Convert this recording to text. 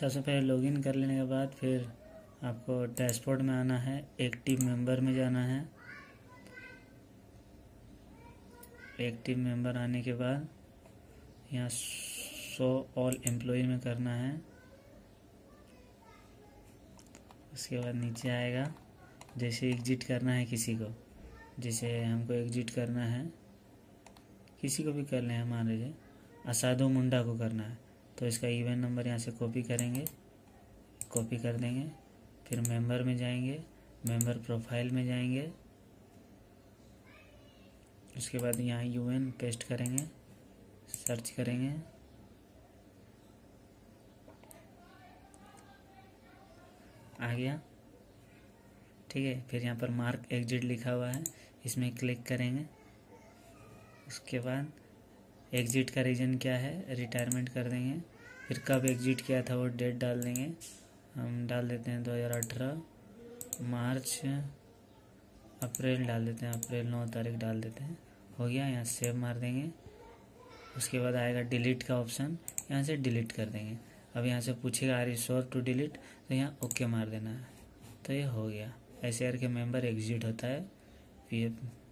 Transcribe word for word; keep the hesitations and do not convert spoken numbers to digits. सबसे पहले लॉगिन कर लेने के बाद फिर आपको डैशबोर्ड में आना है, एक्टिव मेंबर में जाना है। एक्टिव मेंबर आने के बाद यहाँ शो ऑल एम्प्लॉई में करना है। उसके बाद नीचे आएगा जैसे एग्जिट करना है किसी को, जैसे हमको एग्जिट करना है, किसी को भी कर लें, मान लीजिए असाधु मुंडा को करना है तो इसका ईवेंट नंबर यहाँ से कॉपी करेंगे, कॉपी कर देंगे, फिर मेंबर में जाएंगे, मेंबर प्रोफाइल में जाएंगे, उसके बाद यहाँ यूएन पेस्ट करेंगे, सर्च करेंगे, आ गया, ठीक है। फिर यहाँ पर मार्क एग्जिट लिखा हुआ है, इसमें क्लिक करेंगे। उसके बाद एग्जिट का रीज़न क्या है, रिटायरमेंट कर देंगे। फिर कब एग्जिट किया था वो डेट डाल देंगे, हम डाल देते हैं दो हज़ार अठारह मार्च, अप्रैल डाल देते हैं, अप्रैल नौ तारीख डाल देते हैं, हो गया। यहाँ सेव मार देंगे। उसके बाद आएगा डिलीट का ऑप्शन, यहाँ से डिलीट कर देंगे। अब यहाँ से पूछेगा are you sure to delete, तो यहाँ ओके मार देना है, तो ये हो गया। एस आर के मेंबर एग्जिट होता है पी एफ।